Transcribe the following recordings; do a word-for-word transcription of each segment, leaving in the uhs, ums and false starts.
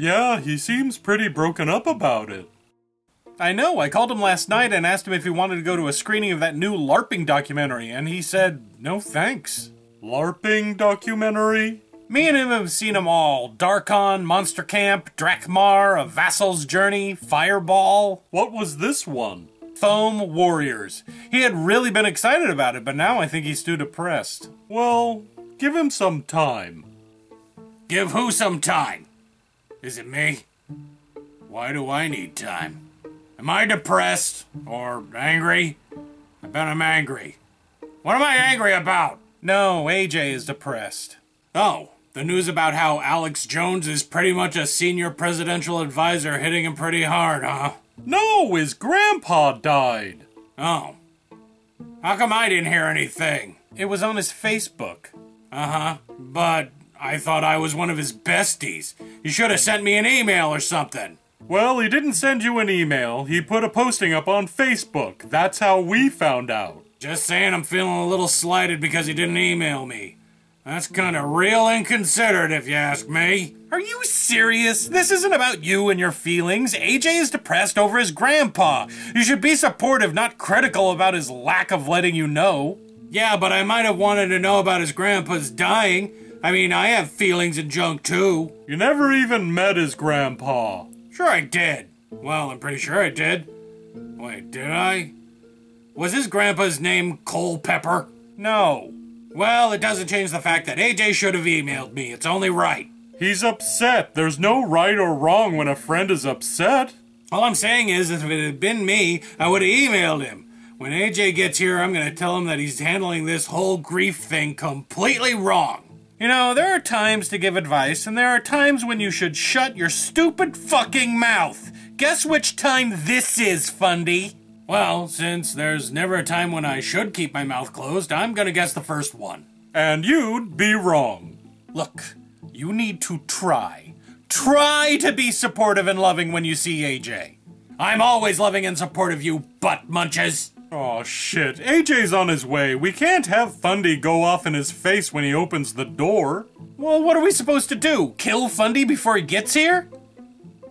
Yeah, he seems pretty broken up about it. I know, I called him last night and asked him if he wanted to go to a screening of that new LARPing documentary, and he said, no thanks. LARPing documentary? Me and him have seen them all. Darkon, Monster Camp, Drachmar, A Vassal's Journey, Fireball. What was this one? Thome Warriors. He had really been excited about it, but now I think he's too depressed. Well, give him some time. Give who some time? Is it me? Why do I need time? Am I depressed? Or angry? I bet I'm angry. What am I angry about? No, A J is depressed. Oh, the news about how Alex Jones is pretty much a senior presidential advisor hitting him pretty hard, huh? No, his grandpa died. Oh. How come I didn't hear anything? It was on his Facebook. Uh-huh, but I thought I was one of his besties. You should have sent me an email or something. Well, he didn't send you an email. He put a posting up on Facebook. That's how we found out. Just saying, I'm feeling a little slighted because he didn't email me. That's kind of real inconsiderate if you ask me. Are you serious? This isn't about you and your feelings. A J is depressed over his grandpa. You should be supportive, not critical about his lack of letting you know. Yeah, but I might have wanted to know about his grandpa's dying. I mean, I have feelings and junk too. You never even met his grandpa. Sure I did. Well, I'm pretty sure I did. Wait, did I? Was his grandpa's name Culpepper? No. Well, it doesn't change the fact that A J should have emailed me. It's only right. He's upset. There's no right or wrong when a friend is upset. All I'm saying is, if it had been me, I would have emailed him. When A J gets here, I'm going to tell him that he's handling this whole grief thing completely wrong. You know, there are times to give advice, and there are times when you should shut your stupid fucking mouth. Guess which time this is, Fundy? Well, since there's never a time when I should keep my mouth closed, I'm gonna guess the first one. And you'd be wrong. Look, you need to try. Try to be supportive and loving when you see A J. I'm always loving and supportive, you butt munches. Oh shit, A J's on his way. We can't have Fundy go off in his face when he opens the door. Well, what are we supposed to do? Kill Fundy before he gets here?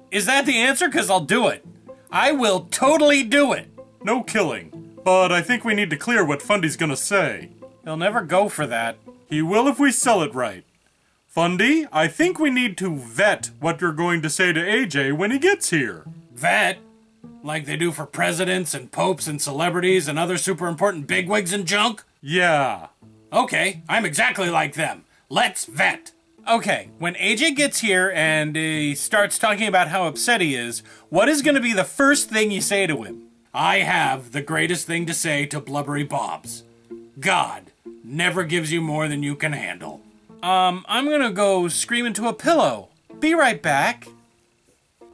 Is that the answer? Because I'll do it. I will totally do it. No killing, but I think we need to clear what Fundy's gonna say. He'll never go for that. He will if we sell it right. Fundy, I think we need to vet what you're going to say to A J when he gets here. Vet? Like they do for presidents and popes and celebrities and other super important bigwigs and junk? Yeah. Okay, I'm exactly like them. Let's vet. Okay, when A J gets here and he starts talking about how upset he is, what is gonna be the first thing you say to him? I have the greatest thing to say to Blubbery Bobs. God never gives you more than you can handle. Um, I'm gonna go scream into a pillow. Be right back.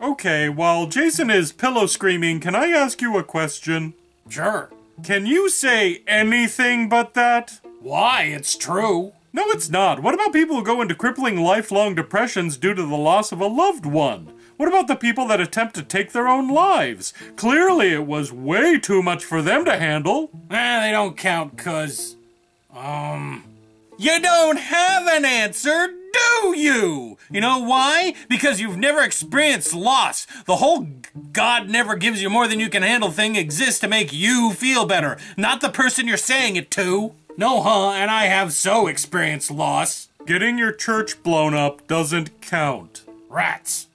Okay, while Jason is pillow screaming, can I ask you a question? Sure. Can you say anything but that? Why, it's true. No, it's not. What about people who go into crippling lifelong depressions due to the loss of a loved one? What about the people that attempt to take their own lives? Clearly it was way too much for them to handle. Eh, they don't count, cuz... Um... You don't have an answer, do you? You know why? Because you've never experienced loss. The whole God never gives you more than you can handle thing exists to make you feel better, not the person you're saying it to. No, huh, and I have so experienced loss. Getting your church blown up doesn't count. Rats.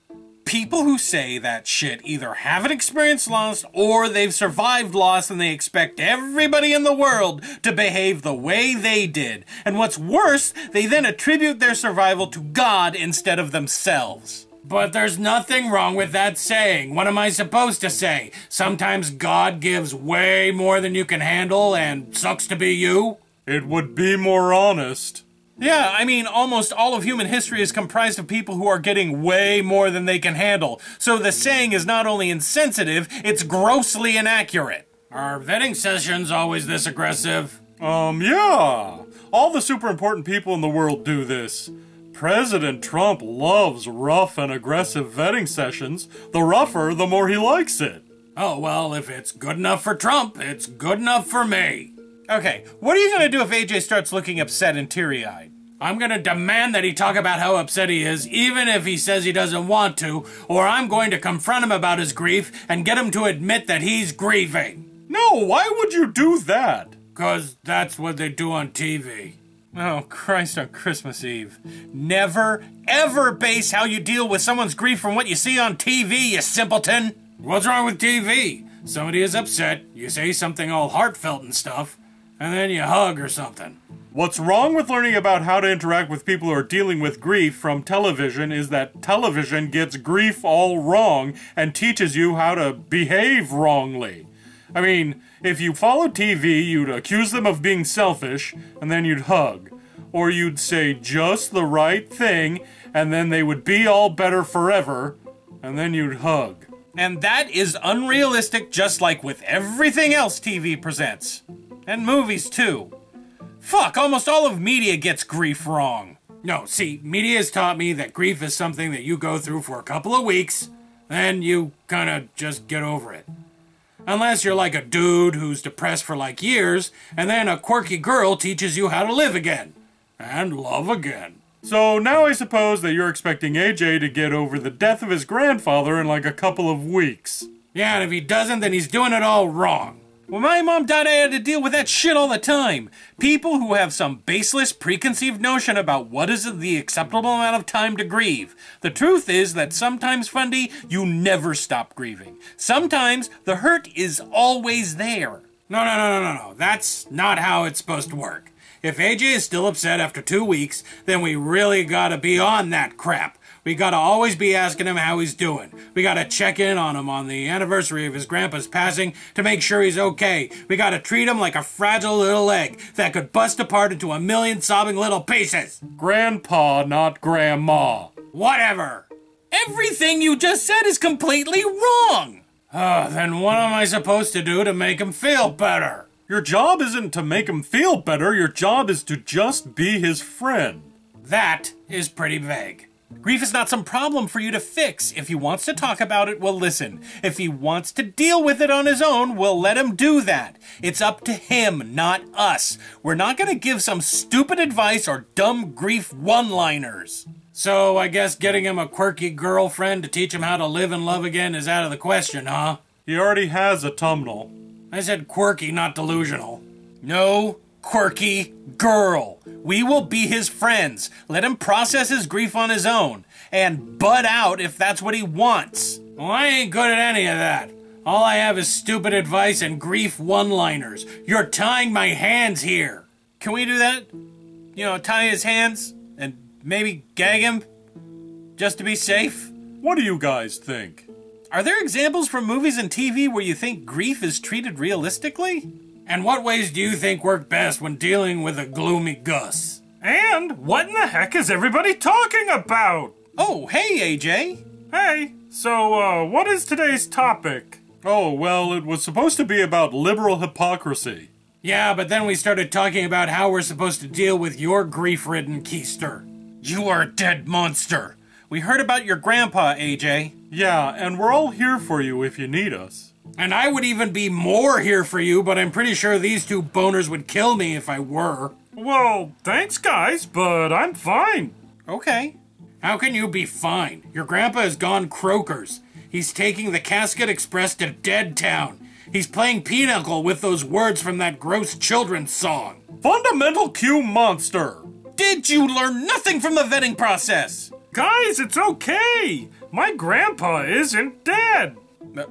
People who say that shit either haven't experienced loss or they've survived loss and they expect everybody in the world to behave the way they did. And what's worse, they then attribute their survival to God instead of themselves. But there's nothing wrong with that saying. What am I supposed to say? Sometimes God gives way more than you can handle and sucks to be you? It would be more honest. Yeah, I mean, almost all of human history is comprised of people who are getting way more than they can handle. So the saying is not only insensitive, it's grossly inaccurate. Are vetting sessions always this aggressive? Um, yeah. All the super important people in the world do this. President Trump loves rough and aggressive vetting sessions. The rougher, the more he likes it. Oh, well, if it's good enough for Trump, it's good enough for me. Okay, what are you going to do if A J starts looking upset and teary-eyed? I'm going to demand that he talk about how upset he is, even if he says he doesn't want to, or I'm going to confront him about his grief and get him to admit that he's grieving. No, why would you do that? 'Cause that's what they do on T V. Oh, Christ on Christmas Eve. Never, ever base how you deal with someone's grief from what you see on T V, you simpleton. What's wrong with T V? Somebody is upset, you say something all heartfelt and stuff, and then you hug or something. What's wrong with learning about how to interact with people who are dealing with grief from television is that television gets grief all wrong and teaches you how to behave wrongly. I mean, if you followed T V, you'd accuse them of being selfish, and then you'd hug. Or you'd say just the right thing, and then they would be all better forever, and then you'd hug. And that is unrealistic, just like with everything else T V presents. And movies, too. Fuck, almost all of media gets grief wrong. No, see, media has taught me that grief is something that you go through for a couple of weeks, then you kinda just get over it. Unless you're like a dude who's depressed for like years, and then a quirky girl teaches you how to live again. And love again. So now I suppose that you're expecting A J to get over the death of his grandfather in like a couple of weeks. Yeah, and if he doesn't, then he's doing it all wrong. Well, my mom died, I had to deal with that shit all the time. People who have some baseless, preconceived notion about what is the acceptable amount of time to grieve. The truth is that sometimes, Fundy, you never stop grieving. Sometimes, the hurt is always there. No, no, no, no, no, no. That's not how it's supposed to work. If A J is still upset after two weeks, then we really gotta be on that crap. We gotta always be asking him how he's doing. We gotta check in on him on the anniversary of his grandpa's passing to make sure he's okay. We gotta treat him like a fragile little egg that could bust apart into a million sobbing little pieces. Grandpa, not grandma. Whatever. Everything you just said is completely wrong. Uh, then what am I supposed to do to make him feel better? Your job isn't to make him feel better. Your job is to just be his friend. That is pretty vague. Grief is not some problem for you to fix. If he wants to talk about it, we'll listen. If he wants to deal with it on his own, we'll let him do that. It's up to him, not us. We're not going to give some stupid advice or dumb grief one-liners. So I guess getting him a quirky girlfriend to teach him how to live and love again is out of the question, huh? He already has a tumble. I said quirky, not delusional. No. Quirky girl. We will be his friends. Let him process his grief on his own and butt out if that's what he wants. Well, I ain't good at any of that. All I have is stupid advice and grief one-liners. You're tying my hands here. Can we do that? You know, tie his hands and maybe gag him just to be safe? What do you guys think? Are there examples from movies and T V where you think grief is treated realistically? And what ways do you think work best when dealing with a gloomy Gus? And what in the heck is everybody talking about? Oh, hey, A J. Hey, so, uh, what is today's topic? Oh, well, it was supposed to be about liberal hypocrisy. Yeah, but then we started talking about how we're supposed to deal with your grief-ridden keister. You are a dead monster. We heard about your grandpa, A J. Yeah, and we're all here for you if you need us. And I would even be more here for you, but I'm pretty sure these two boners would kill me if I were. Well, thanks guys, but I'm fine. Okay. How can you be fine? Your grandpa has gone croakers. He's taking the Casket Express to Dead Town. He's playing pinochle with those words from that gross children's song. Fundamental Q monster! Did you learn nothing from the vetting process? Guys, it's okay. My grandpa isn't dead. Uh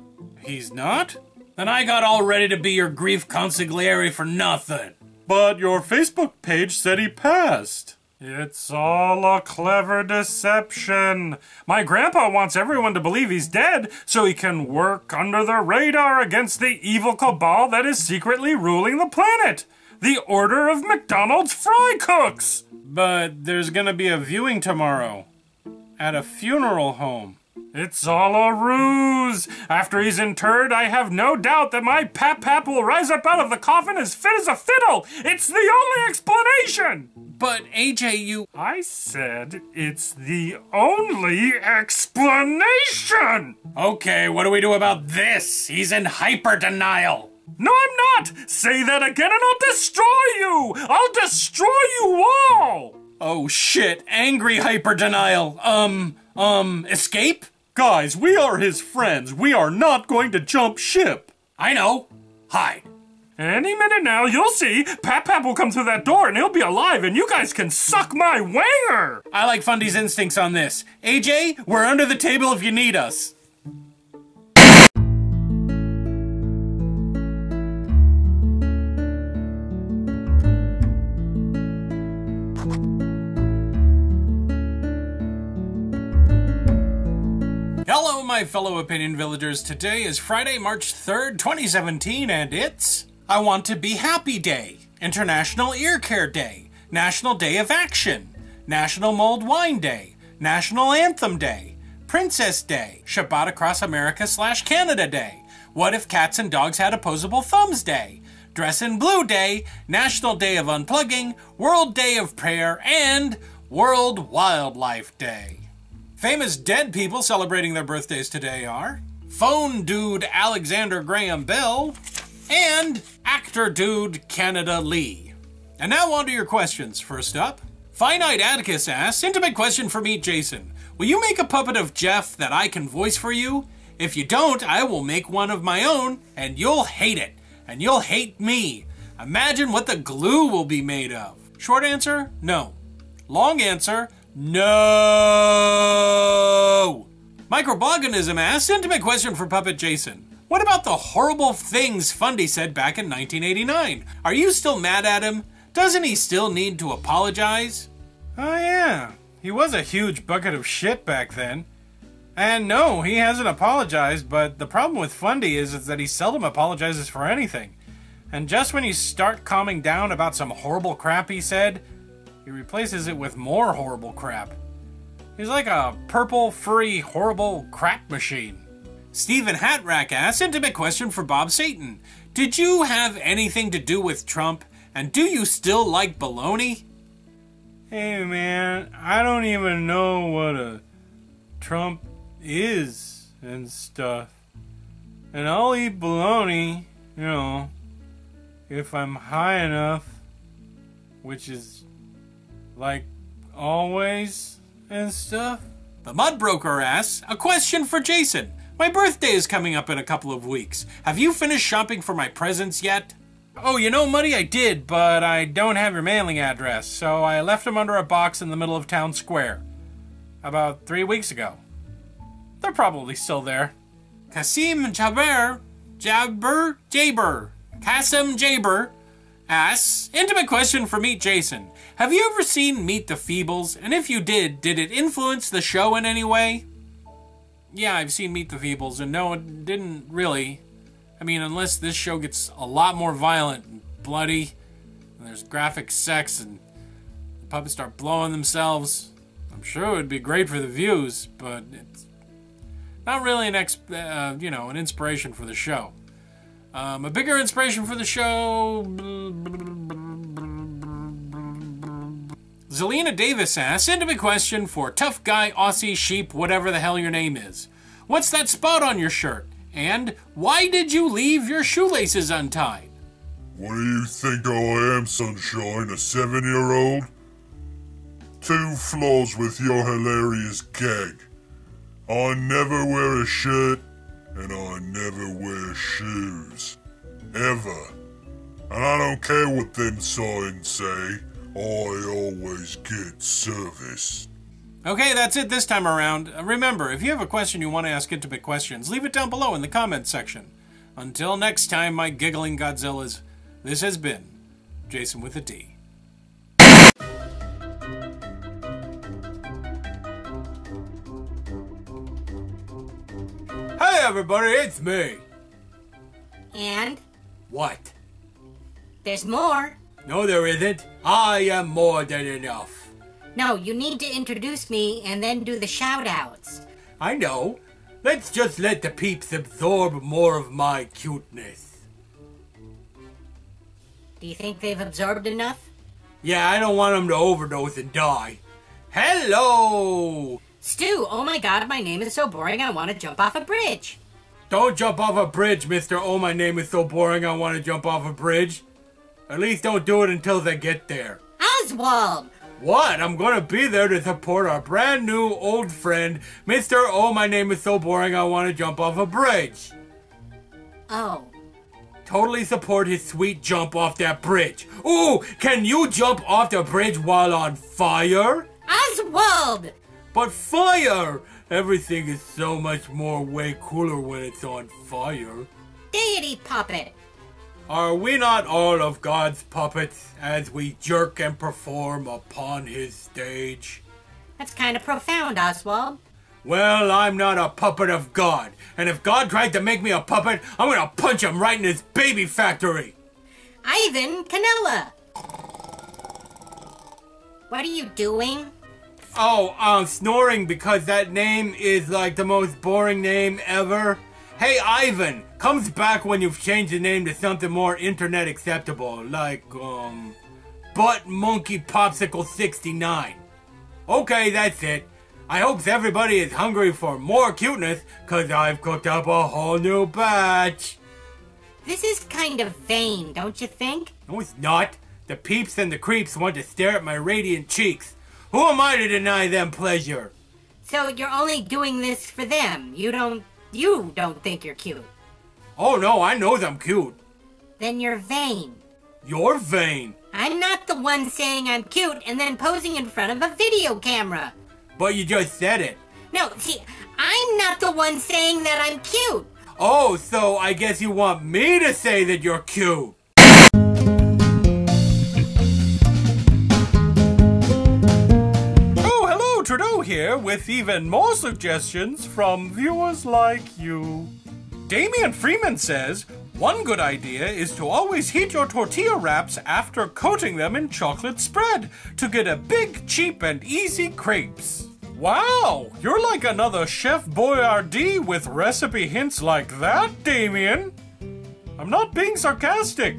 He's not? Then I got all ready to be your grief consigliere for nothing. But your Facebook page said he passed. It's all a clever deception. My grandpa wants everyone to believe he's dead so he can work under the radar against the evil cabal that is secretly ruling the planet. The Order of McDonald's Fry Cooks. But there's gonna be a viewing tomorrow at a funeral home. It's all a ruse. After he's interred, I have no doubt that my pap-pap will rise up out of the coffin as fit as a fiddle. It's the only explanation. But, A J, you... I said it's the only explanation. Okay, what do we do about this? He's in hyper-denial. No, I'm not. Say that again and I'll destroy you. I'll destroy you all. Oh shit, angry hyperdenial. Um, um, escape? Guys, we are his friends. We are not going to jump ship. I know. Hide. Any minute now, you'll see. Pap Pap will come through that door and he'll be alive and you guys can suck my wanger! I like Fundy's instincts on this. A J, we're under the table if you need us. Hello, my fellow opinion villagers. Today is Friday, March third, twenty seventeen, and it's... I Want to Be Happy Day, International Ear Care Day, National Day of Action, National Mulled Wine Day, National Anthem Day, Princess Day, Shabbat Across America slash Canada Day, What If Cats and Dogs Had Opposable Thumbs Day, Dress in Blue Day, National Day of Unplugging, World Day of Prayer, and World Wildlife Day. Famous dead people celebrating their birthdays today are Phone Dude Alexander Graham Bell, and actor dude Canada Lee. And now on to your questions. First up, Finite Atticus asks, intimate question for me, Jason. Will you make a puppet of Jeff that I can voice for you? If you don't, I will make one of my own and you'll hate it. And you'll hate me. Imagine what the glue will be made of. Short answer, no. Long answer, no. Microboganism asks, intimate question for Puppet Jason. What about the horrible things Fundy said back in nineteen eighty-nine? Are you still mad at him? Doesn't he still need to apologize? Oh yeah, he was a huge bucket of shit back then. And no, he hasn't apologized, but the problem with Fundy is, is that he seldom apologizes for anything. And just when you start calming down about some horrible crap he said, he replaces it with more horrible crap. He's like a purple, furry, horrible crap machine. Stephen Hatrack asks, intimate question for Bob Satan. Did you have anything to do with Trump? And do you still like bologna? Hey man, I don't even know what a Trump is and stuff. And I'll eat bologna, you know, if I'm high enough, which is like always and stuff. The Mud Broker asks, a question for Jason. My birthday is coming up in a couple of weeks. Have you finished shopping for my presents yet? Oh, you know, Muddy, I did, but I don't have your mailing address, so I left them under a box in the middle of town square. About three weeks ago. They're probably still there. Kasim Jaber, Jaber, Jaber, Kasim Jaber asks, intimate question for Meet Jason. Have you ever seen Meet the Feebles? And if you did, did it influence the show in any way? Yeah, I've seen Meet the Feebles, and no, it didn't really. I mean, unless this show gets a lot more violent and bloody, and there's graphic sex, and the puppets start blowing themselves. I'm sure it would be great for the views, but it's not really an, ex uh, you know, an inspiration for the show. Um, a bigger inspiration for the show... Zelina Davis asks, intimate question for Tough Guy, Aussie, Sheep, whatever the hell your name is. What's that spot on your shirt? And why did you leave your shoelaces untied? What do you think I am, Sunshine, a seven-year-old? Two flaws with your hilarious gag. I never wear a shirt, and I never wear shoes. Ever. And I don't care what them signs say. I always get service. Okay, that's it this time around. Remember, if you have a question you want to ask Intimate Questions, leave it down below in the comments section. Until next time, my giggling Godzillas, this has been Jason with a D. Hey everybody, it's me. And? What? There's more. No, there isn't. I am more than enough. No, you need to introduce me and then do the shout-outs. I know. Let's just let the peeps absorb more of my cuteness. Do you think they've absorbed enough? Yeah, I don't want them to overdose and die. Hello! Stu, oh my god, my name is so boring I want to jump off a bridge. Don't jump off a bridge, mister. Oh, my name is so boring I want to jump off a bridge. At least don't do it until they get there. Oswald! What? I'm gonna be there to support our brand new old friend, Mister Oh, my name is so boring I want to jump off a bridge. Oh. Totally support his sweet jump off that bridge. Ooh, can you jump off the bridge while on fire? Oswald! But fire! Everything is so much more way cooler when it's on fire. Deity puppet! Are we not all of God's puppets as we jerk and perform upon his stage? That's kind of profound, Oswald. Well, I'm not a puppet of God, and if God tried to make me a puppet, I'm gonna punch him right in his baby factory! Ivan Canella! What are you doing? Oh, I'm snoring because that name is like the most boring name ever. Hey, Ivan, comes back when you've changed the name to something more internet acceptable, like, um, Butt Monkey Popsicle sixty-nine. Okay, that's it. I hope everybody is hungry for more cuteness, cause I've cooked up a whole new batch. This is kind of vain, don't you think? No, it's not. The peeps and the creeps want to stare at my radiant cheeks. Who am I to deny them pleasure? So you're only doing this for them. You don't... You don't think you're cute. Oh no, I know I'm cute. Then you're vain. You're vain. I'm not the one saying I'm cute and then posing in front of a video camera. But you just said it. No, see, I'm not the one saying that I'm cute. Oh, so I guess you want me to say that you're cute. Trudeau here with even more suggestions from viewers like you. Damian Freeman says, one good idea is to always heat your tortilla wraps after coating them in chocolate spread to get a big, cheap, and easy crepes. Wow, you're like another Chef Boyardee with recipe hints like that, Damian. I'm not being sarcastic.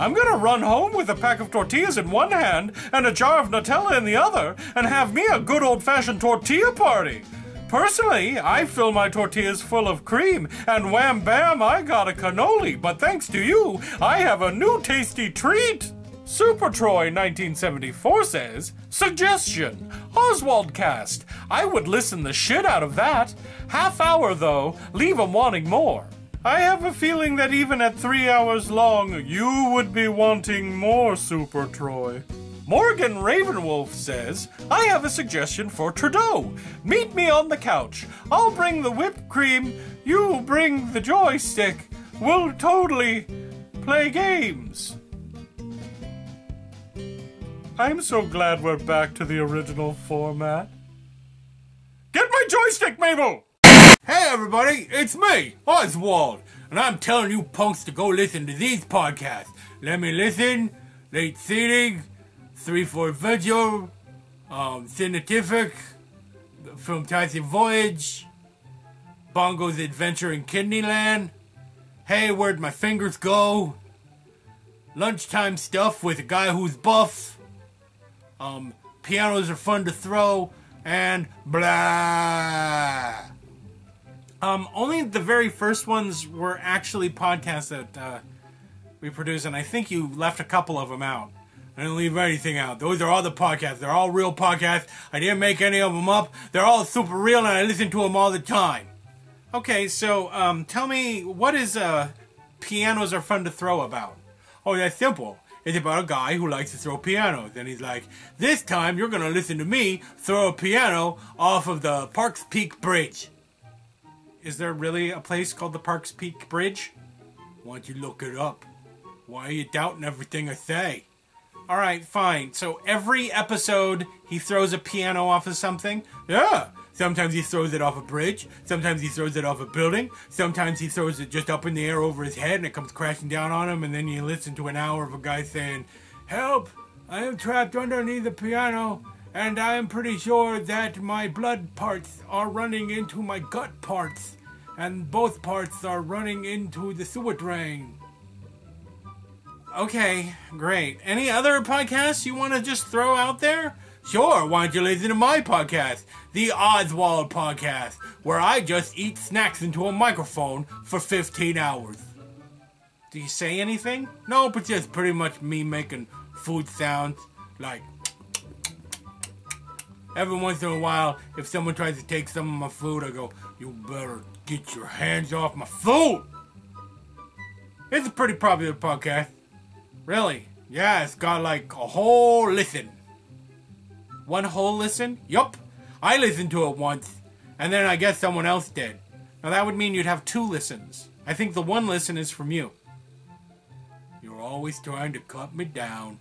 I'm gonna run home with a pack of tortillas in one hand and a jar of Nutella in the other and have me a good old-fashioned tortilla party. Personally, I fill my tortillas full of cream and wham bam, I got a cannoli, but thanks to you, I have a new tasty treat. Super Troy nineteen seventy-four says, suggestion, Oswald cast. I would listen the shit out of that. Half hour though, leave 'em wanting more. I have a feeling that even at three hours long, you would be wanting more, Super Troy. Morgan Ravenwolf says, I have a suggestion for Trudeau. Meet me on the couch. I'll bring the whipped cream. You bring the joystick. We'll totally play games. I'm so glad we're back to the original format. Get my joystick, Mabel! Hey everybody, it's me, Oswald, and I'm telling you punks to go listen to these podcasts. Let Me Listen, Late Seating, Three for Adventure, Um Cine-tific, Filmtastic Voyage, Bongo's Adventure in Kidneyland, Hey Where'd My Fingers Go, Lunchtime Stuff with a Guy Who's Buff, Um Pianos Are Fun to Throw, and blah. Um, only the very first ones were actually podcasts that uh, we produce, and I think you left a couple of them out. I didn't leave anything out. Those are all the podcasts. They're all real podcasts. I didn't make any of them up. They're all super real, and I listen to them all the time. Okay, so um, tell me, what is uh, Pianos Are Fun to Throw about? Oh, that's simple. It's about a guy who likes to throw pianos, and he's like, this time you're going to listen to me throw a piano off of the Parks Peak Bridge. Is there really a place called the Parks Peak Bridge? Why don't you look it up? Why are you doubting everything I say? Alright, fine. So every episode, he throws a piano off of something? Yeah! Sometimes he throws it off a bridge. Sometimes he throws it off a building. Sometimes he throws it just up in the air over his head and it comes crashing down on him, and then you listen to an hour of a guy saying, help! I am trapped underneath the piano, and I am pretty sure that my blood parts are running into my gut parts, and both parts are running into the sewer drain. Okay, great. Any other podcasts you want to just throw out there? Sure, why don't you listen to my podcast, The Oswald Podcast, where I just eat snacks into a microphone for fifteen hours. Do you say anything? No, but just pretty much me making food sounds like... Every once in a while, if someone tries to take some of my food, I go, you better get your hands off my food! It's a pretty popular podcast. Really. Yeah, it's got like a whole listen. One whole listen? Yup. I listened to it once, and then I guess someone else did. Now that would mean you'd have two listens. I think the one listen is from you. You're always trying to cut me down.